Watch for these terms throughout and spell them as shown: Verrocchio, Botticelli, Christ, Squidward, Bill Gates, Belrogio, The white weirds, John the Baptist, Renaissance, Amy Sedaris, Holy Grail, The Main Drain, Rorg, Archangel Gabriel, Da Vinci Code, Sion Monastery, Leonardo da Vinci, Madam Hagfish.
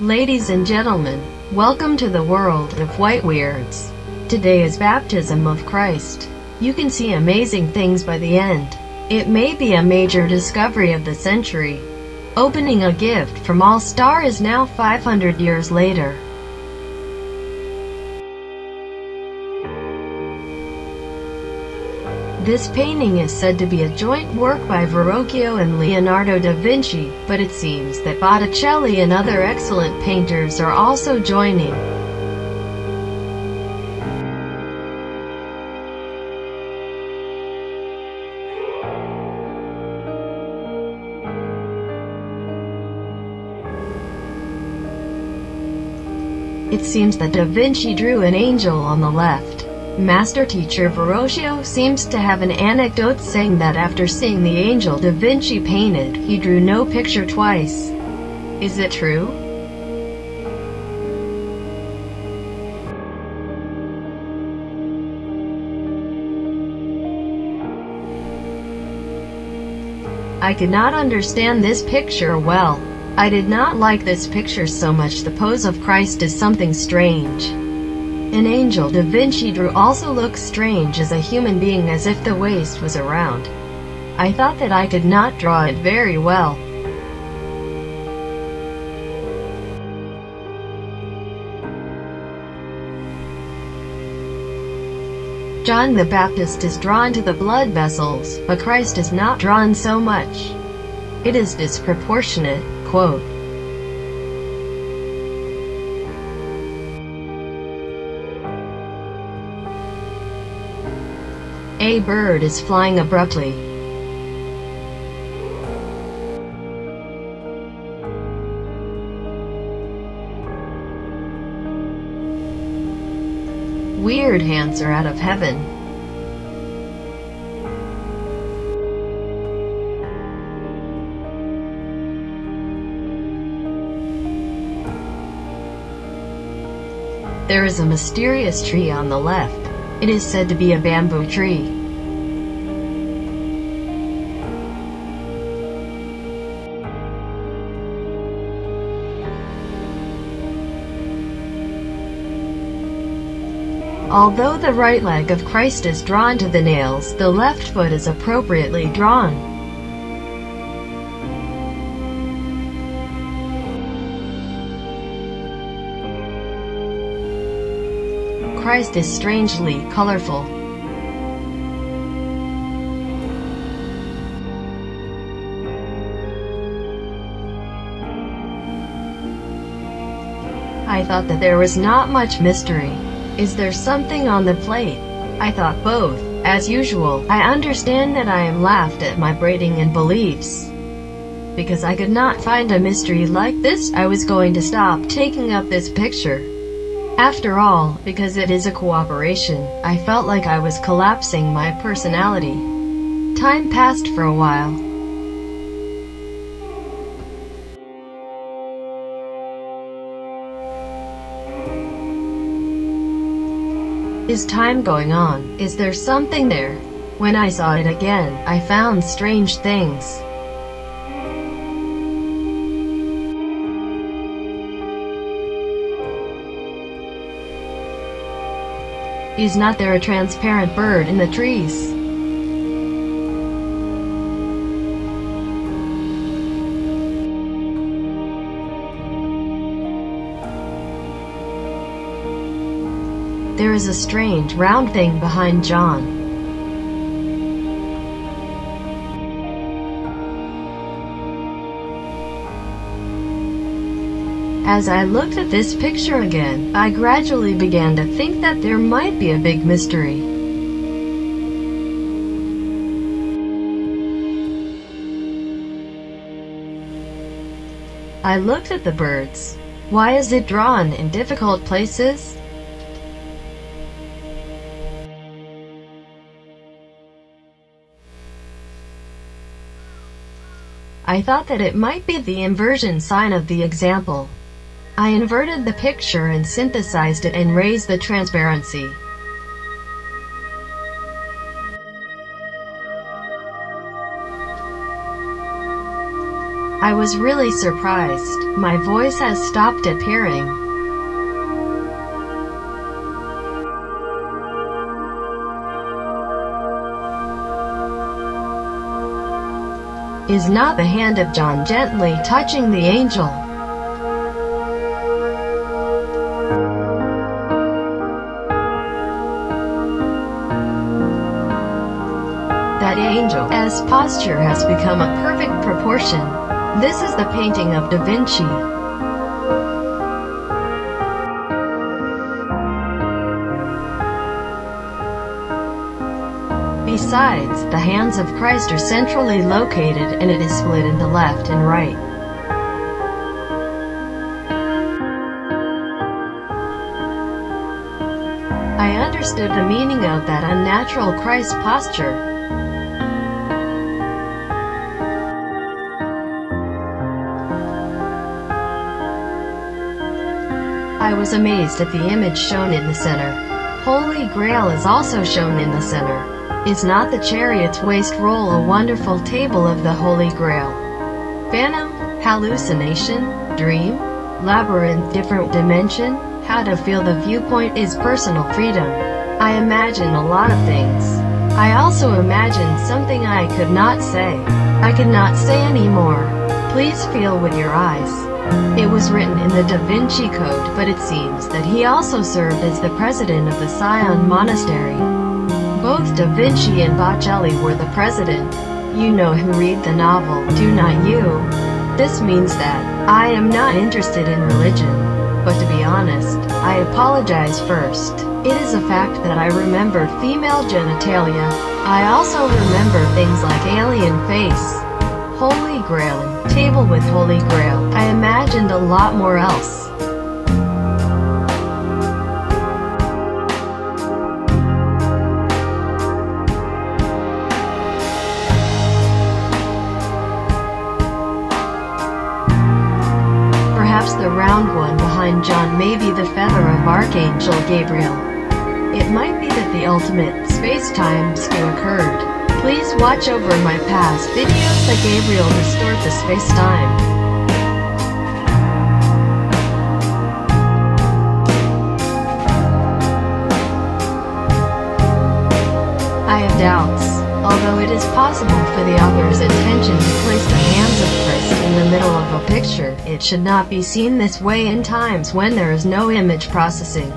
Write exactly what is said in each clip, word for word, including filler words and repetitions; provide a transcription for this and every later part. Ladies and gentlemen, welcome to the world of white weirds. Today is baptism of Christ. You can see amazing things by the end. It may be a major discovery of the century. Opening a gift from All Star is now five hundred years later. This painting is said to be a joint work by Verrocchio and Leonardo da Vinci, but it seems that Botticelli and other excellent painters are also joining. It seems that da Vinci drew an angel on the left. Master teacher Verrocchio seems to have an anecdote saying that after seeing the angel da Vinci painted, he drew no picture twice. Is it true? I could not understand this picture well. I did not like this picture so much. The pose of Christ is something strange. An angel da Vinci drew also looks strange as a human being, as if the waist was around. I thought that I could not draw it very well. John the Baptist is drawn to the blood vessels, but Christ is not drawn so much. It is disproportionate. Quote. A bird is flying abruptly. Weird hands are out of heaven. There is a mysterious tree on the left. It is said to be a bamboo tree. Although the right leg of Christ is drawn to the nails, the left foot is appropriately drawn. Christ is strangely colorful. I thought that there was not much mystery. Is there something on the plate? I thought both. As usual, I understand that I am laughed at my braiding and beliefs. Because I could not find a mystery like this, I was going to stop taking up this picture. After all, because it is a cooperation, I felt like I was collapsing my personality. Time passed for a while. Is time going on? Is there something there? When I saw it again, I found strange things. Is not there a transparent bird in the trees? There is a strange round thing behind John. As I looked at this picture again, I gradually began to think that there might be a big mystery. I looked at the birds. Why is it drawn in difficult places? I thought that it might be the inversion sign of the example. I inverted the picture and synthesized it and raised the transparency. I was really surprised. My voice has stopped appearing. Is not the hand of John gently touching the angel? That angel's posture has become a perfect proportion. This is the painting of Da Vinci. Besides, the hands of Christ are centrally located and it is split into left and right. I understood the meaning of that unnatural Christ posture. I was amazed at the image shown in the center. Holy Grail is also shown in the center. Is not the chariot's waist roll a wonderful table of the Holy Grail? Phantom, hallucination, dream, labyrinth, different dimension, how to feel the viewpoint is personal freedom. I imagine a lot of things. I also imagine something I could not say. I could not say anymore. Please feel with your eyes. It was written in the Da Vinci Code, but it seems that he also served as the president of the Sion Monastery. Both Da Vinci and Botticelli were the president. You know who read the novel, do not you? This means that I am not interested in religion. But to be honest, I apologize first. It is a fact that I remembered female genitalia. I also remember things like alien face, Holy Grail, table with Holy Grail. I imagined a lot more else. The round one behind John may be the feather of Archangel Gabriel. It might be that the ultimate space-time skew occurred. Please watch over my past videos that Gabriel restored the space-time. I have doubts, although it is possible for the author's intention to place the hands of Christ in the middle of a picture. It should not be seen this way in times when there is no image processing.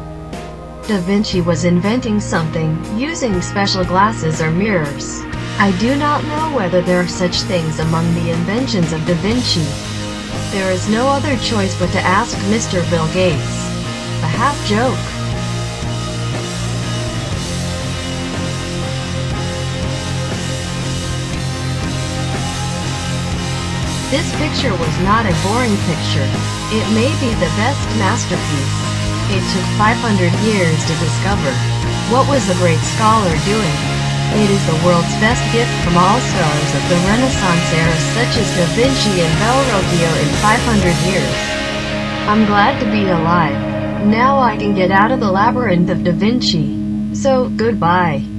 Da Vinci was inventing something, using special glasses or mirrors. I do not know whether there are such things among the inventions of Da Vinci. There is no other choice but to ask Mister Bill Gates. A half joke. This picture was not a boring picture. It may be the best masterpiece. It took five hundred years to discover. What was the great scholar doing? It is the world's best gift from all scholars of the Renaissance era such as Da Vinci and Belrogio in five hundred years. I'm glad to be alive. Now I can get out of the labyrinth of Da Vinci. So, goodbye.